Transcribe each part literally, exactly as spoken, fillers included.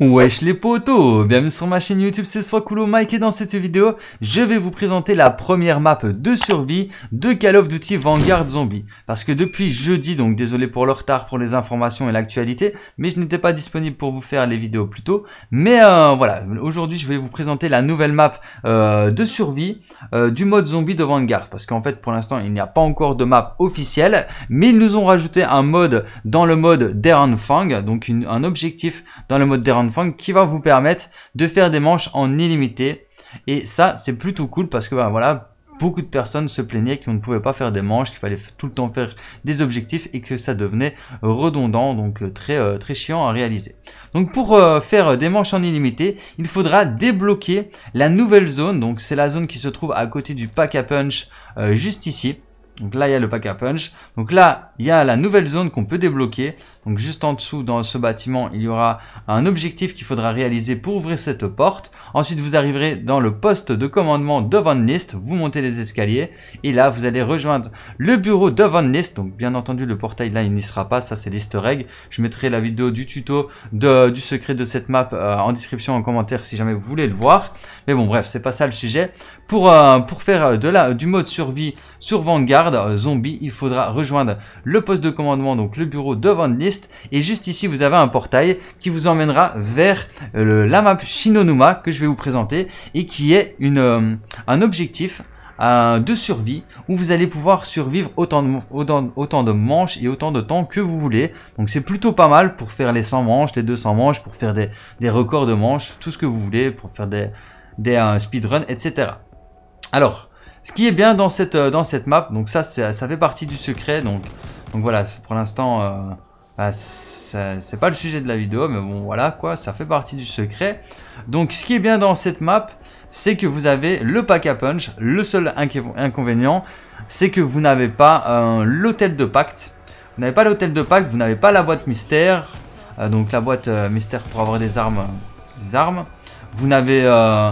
Wesh les potos, bienvenue sur ma chaîne YouTube, c'est Soiscool Mec et dans cette vidéo, je vais vous présenter la première map de survie de Call of Duty Vanguard Zombie. Parce que depuis jeudi, donc désolé pour le retard pour les informations et l'actualité, mais je n'étais pas disponible pour vous faire les vidéos plus tôt. Mais euh, voilà, aujourd'hui je vais vous présenter la nouvelle map euh, de survie euh, du mode zombie de Vanguard. Parce qu'en fait pour l'instant il n'y a pas encore de map officielle, mais ils nous ont rajouté un mode dans le mode Darren Fang, donc une, un objectif dans le mode Darren Fang qui va vous permettre de faire des manches en illimité, et ça c'est plutôt cool parce que ben, voilà, beaucoup de personnes se plaignaient qu'on ne pouvait pas faire des manches, qu'il fallait tout le temps faire des objectifs et que ça devenait redondant, donc très très chiant à réaliser. Donc pour euh, faire des manches en illimité, il faudra débloquer la nouvelle zone, donc c'est la zone qui se trouve à côté du pack à punch, euh, juste ici. Donc là, il y a le pack à punch. Donc là, il y a la nouvelle zone qu'on peut débloquer. Donc juste en dessous, dans ce bâtiment, il y aura un objectif qu'il faudra réaliser pour ouvrir cette porte. Ensuite, vous arriverez dans le poste de commandement de Von List. Vous montez les escaliers. Et là, vous allez rejoindre le bureau de Von List. Donc bien entendu, le portail là, il n'y sera pas. Ça, c'est l'easter egg. Je mettrai la vidéo du tuto de, du secret de cette map euh, en description, en commentaire, si jamais vous voulez le voir. Mais bon, bref, c'est pas ça le sujet. Pour, euh, pour faire de la, du mode survie sur Vanguard Zombie, il faudra rejoindre le poste de commandement, donc le bureau de Von List, et juste ici vous avez un portail qui vous emmènera vers le, la map Shinonuma que je vais vous présenter et qui est une, euh, un objectif euh, de survie où vous allez pouvoir survivre autant de, autant, autant de manches et autant de temps que vous voulez. Donc c'est plutôt pas mal pour faire les cent manches, les deux cents manches, pour faire des, des records de manches, tout ce que vous voulez, pour faire des, des euh, speedruns, et cetera. Alors, ce qui est bien dans cette, dans cette map, donc ça, ça, ça fait partie du secret, donc, donc voilà, pour l'instant, euh, bah, c'est pas le sujet de la vidéo, mais bon, voilà quoi, ça fait partie du secret. Donc ce qui est bien dans cette map, c'est que vous avez le pack à punch. Le seul inconvénient, c'est que vous n'avez pas euh, l'hôtel de pacte, vous n'avez pas l'hôtel de pacte, vous n'avez pas la boîte mystère, euh, donc la boîte euh, mystère pour avoir des armes, euh, des armes. Vous n'avez... Euh,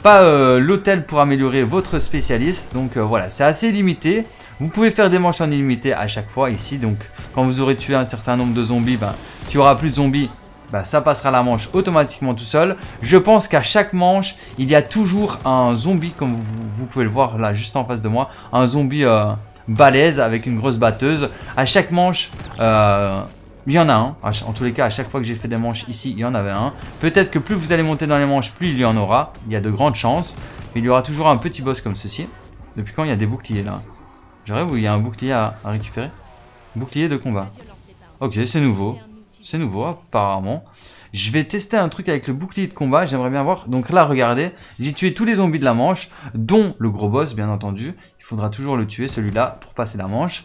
pas euh, l'hôtel pour améliorer votre spécialiste, donc euh, voilà, c'est assez limité. Vous pouvez faire des manches en illimité à chaque fois ici, donc quand vous aurez tué un certain nombre de zombies, ben, tu auras plus de zombies, ben, ça passera la manche automatiquement tout seul. Je pense qu'à chaque manche, il y a toujours un zombie, comme vous, vous pouvez le voir là juste en face de moi, un zombie euh, balèze avec une grosse batteuse. À chaque manche, euh, il y en a un. En tous les cas, à chaque fois que j'ai fait des manches ici, il y en avait un. Peut-être que plus vous allez monter dans les manches, plus il y en aura. Il y a de grandes chances. Mais il y aura toujours un petit boss comme ceci. Depuis quand il y a des boucliers là? Je rêve où il y a un bouclier à, à récupérer. Bouclier de combat. Ok, c'est nouveau. C'est nouveau apparemment. Je vais tester un truc avec le bouclier de combat. J'aimerais bien voir. Donc là, regardez. J'ai tué tous les zombies de la manche, dont le gros boss, bien entendu. Il faudra toujours le tuer, celui-là, pour passer la manche.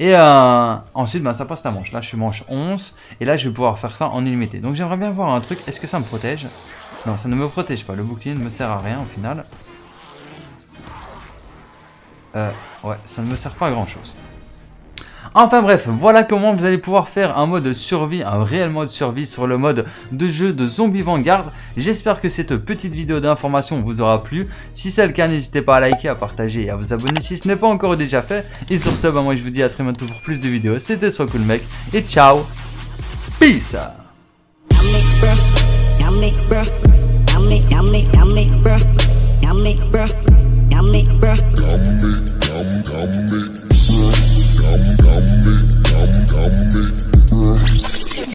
Et euh, ensuite, ben, ça passe la manche. Là, je suis manche onze. Et là, je vais pouvoir faire ça en illimité. Donc, j'aimerais bien voir un truc. Est-ce que ça me protège? Non, ça ne me protège pas. Le bouclier ne me sert à rien, au final. Euh, ouais, ça ne me sert pas à grand-chose. Enfin bref, voilà comment vous allez pouvoir faire un mode survie, un réel mode survie sur le mode de jeu de Zombie Vanguard. J'espère que cette petite vidéo d'information vous aura plu. Si c'est le cas, n'hésitez pas à liker, à partager et à vous abonner si ce n'est pas encore déjà fait. Et sur ce, bah moi je vous dis à très bientôt pour plus de vidéos. C'était Soiscool Mec et ciao. Peace.